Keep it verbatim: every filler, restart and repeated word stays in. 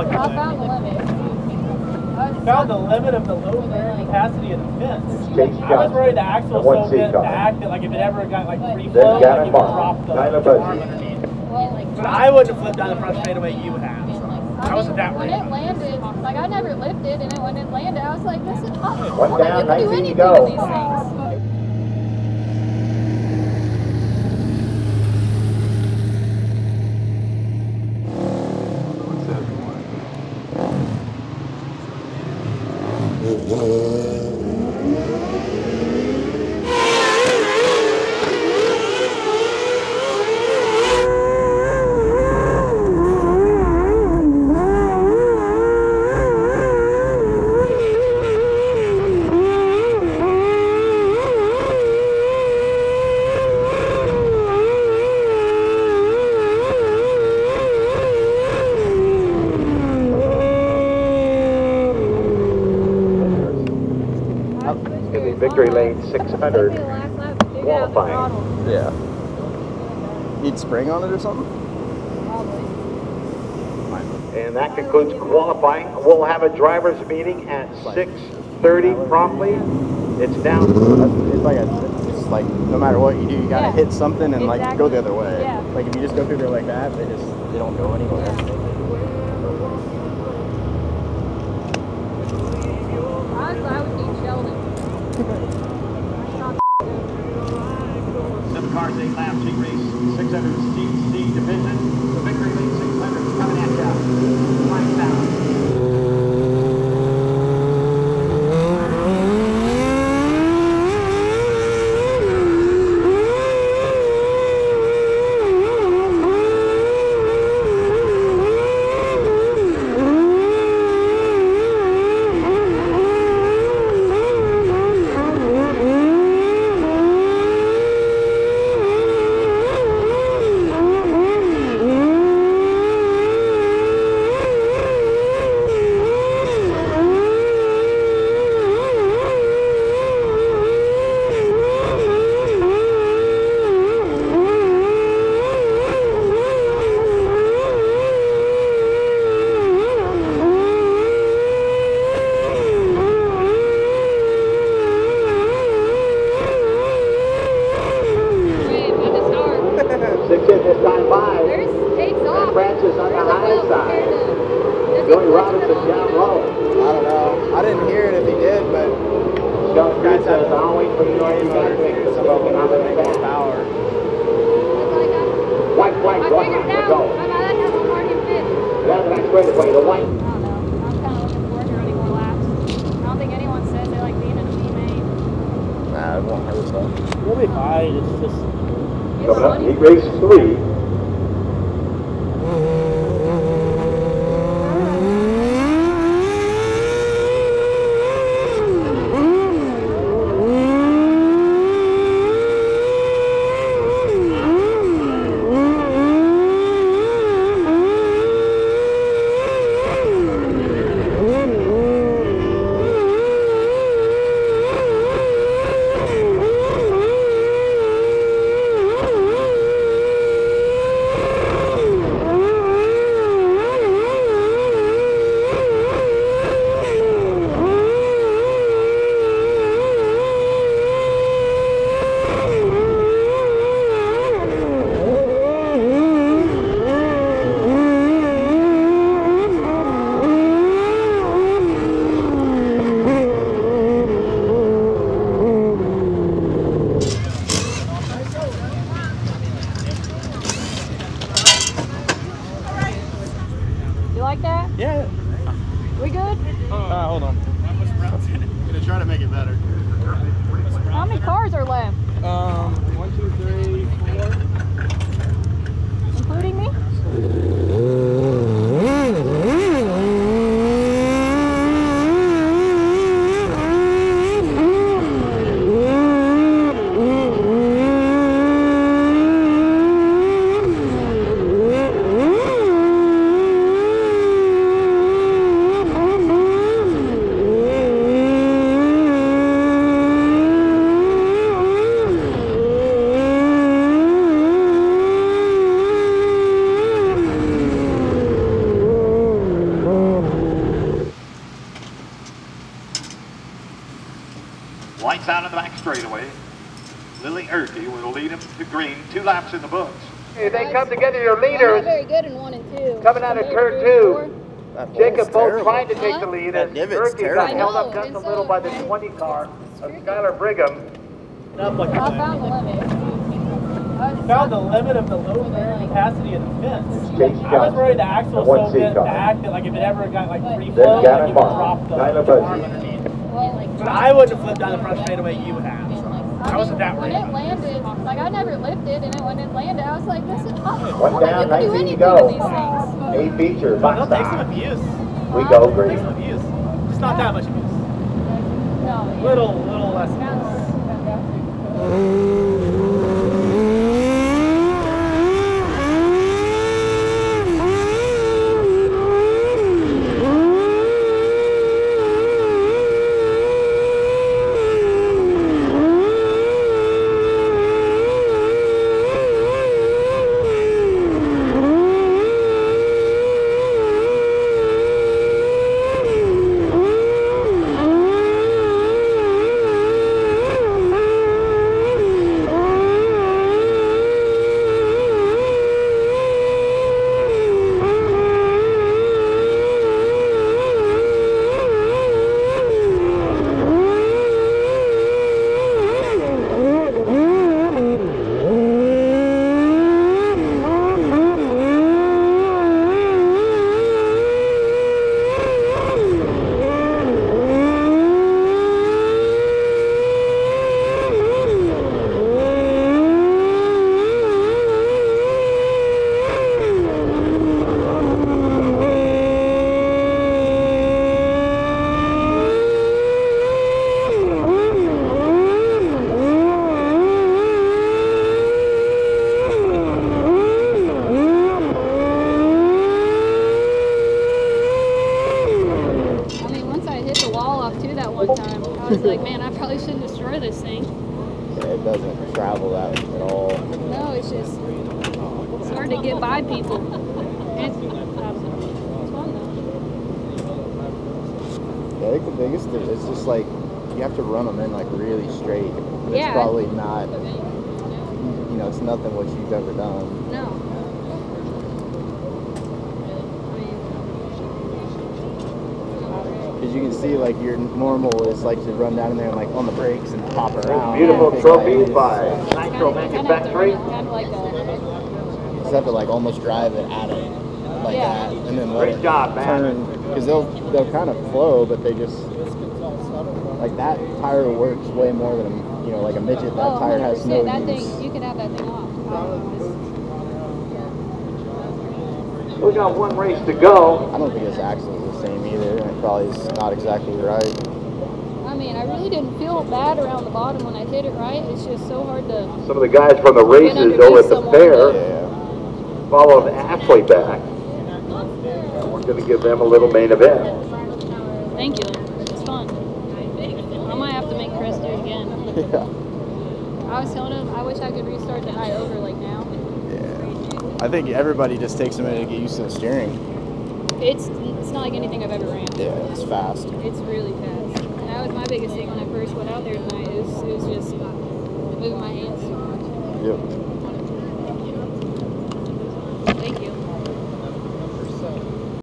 like a limit. You found the limit of the low bearing capacity of the fence. Chase I was worried the axle was so good back that like if it ever got like free flow, like it would drop the arm underneath. But I wouldn't have flipped down the front straightaway you would have. So I wasn't that worried. When it landed, like I never lifted, and when it landed, I was like, this is awesome. One down, nineteen to go. These things. six hundred qualifying. Yeah. Need spring on it or something? Probably. And that concludes qualifying. We'll have a driver's meeting at six thirty promptly. It's down. It's like, a, it's like no matter what you do, you gotta yeah. hit something and exactly. like go the other way. Yeah. Like if you just go through there like that, they just they don't go anywhere. Yeah. straightaway. Lily Ehrky will lead him to green, two laps in the books. They come together, your leaders. Very good in one and two. Coming out of turn two. Jacob both trying to take the lead, and Ehrky got held up just a little by the twenty car of Skylar Brigham. I found the limit. Found the limit of the low bearing capacity of the fence. I was worried the axle was so bent back that like if it ever got like free flow, like it would drop the arm underneath. But I wouldn't have flipped down the front straightaway you would have. I wasn't that way. When it landed, like I never lifted, and when it landed, I was like, this is awful. One down, nineteen to go. Eight feature. They'll take some abuse. We go green. Take some abuse. Just not that much abuse. Little, little less abuse. I was like, man, I probably shouldn't destroy this thing. Yeah, it doesn't travel out at all. No, it's just, it's hard to get by people. It's, it's fun though. Yeah, I think the biggest thing is just like, you have to run them in like really straight. It's yeah, probably not, you know, it's nothing what you've ever done. No. You can see like your normal is like to run down in there and like on the brakes and pop around. Beautiful trophy by Nitro Manufacturing. Just have to like almost drive it at it like yeah. that, and then let it job, turn because they'll they'll kind of flow, but they just like that tire works way more than a, you know like a midget. That oh, tire has no that use. Thing, you can have that thing off. Um, we got one race to go. I don't think this axle is the same either. Probably is not exactly right. I mean, I really didn't feel bad around the bottom when I hit it right. It's just so hard to. Some of the guys from the races over at the fair yeah. followed Ashley back. And we're going to give them a little main event. Thank you. It's fun. I might have to make Chris do it again. Yeah. I was telling him I wish I could restart the high over like now. Yeah. I think everybody just takes a minute to get used to the steering. It's it's not like anything I've ever ran. Yeah, it's fast. It's really fast. And that was my biggest thing when I first went out there tonight. It was, it was just moving my hands too much. Yep.